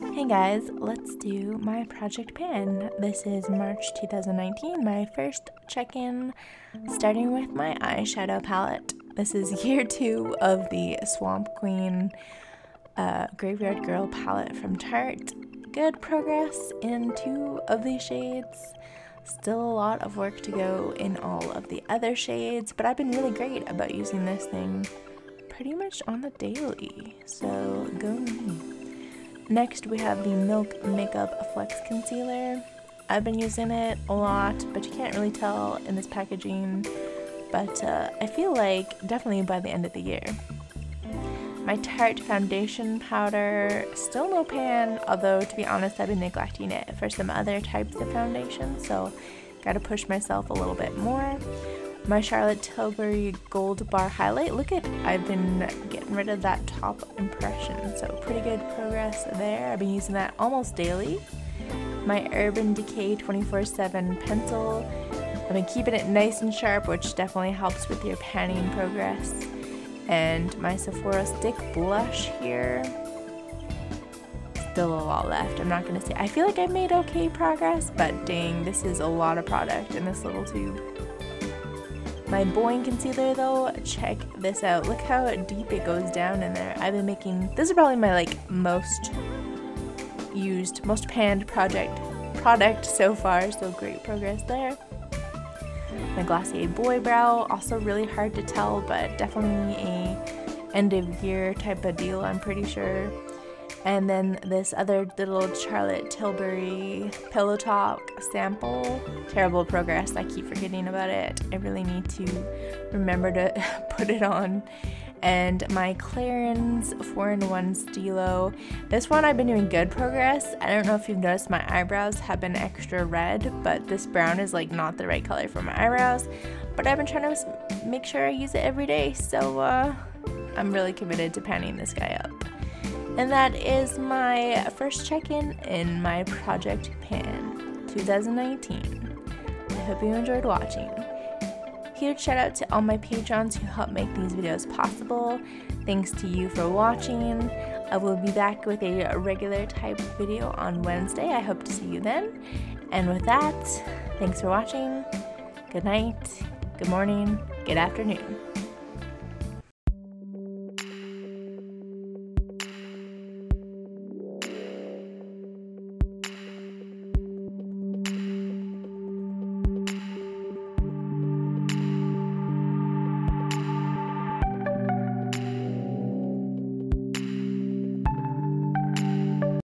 Hey guys, let's do my Project Pan. This is March 2019, my first check-in, starting with my eyeshadow palette. This is year 2 of the Swamp Queen Graveyard Girl palette from Tarte. Good progress in 2 of these shades. Still a lot of work to go in all of the other shades, but I've been really great about using this thing pretty much on the daily, so go me. Next, we have the Milk Makeup Flex Concealer. I've been using it a lot, but you can't really tell in this packaging, but I feel like definitely by the end of the year. My Tarte Foundation Powder, still no pan, although to be honest, I've been neglecting it for some other types of foundation, so gotta push myself a little bit more. My Charlotte Tilbury Gold Bar Highlight. Look at, I've been getting rid of that top impression, so pretty good progress there. I've been using that almost daily. My Urban Decay 24/7 Pencil. I've been keeping it nice and sharp, which definitely helps with your panning progress. And my Sephora Stick Blush here. Still a lot left, I'm not gonna say. I feel like I made okay progress, but dang, this is a lot of product in this little tube. My Boi-ing Concealer though, check this out. Look how deep it goes down in there. I've been making, this is probably my like most used, most panned product so far, so great progress there. My Glossier Boy Brow, also really hard to tell, but definitely a end of year type of deal, I'm pretty sure. And then this other little Charlotte Tilbury Pillow Talk sample. Terrible progress, I keep forgetting about it. I really need to remember to put it on. And my Clarins 4-in-1 Stilo. This one I've been doing good progress. I don't know if you've noticed my eyebrows have been extra red, but this brown is like not the right color for my eyebrows. But I've been trying to make sure I use it every day, so I'm really committed to panning this guy up. And that is my first check-in in my Project Pan 2019. I hope you enjoyed watching. Huge shout out to all my patrons who help make these videos possible. Thanks to you for watching. I will be back with a regular type video on Wednesday. I hope to see you then. And with that, thanks for watching. Good night, good morning, good afternoon.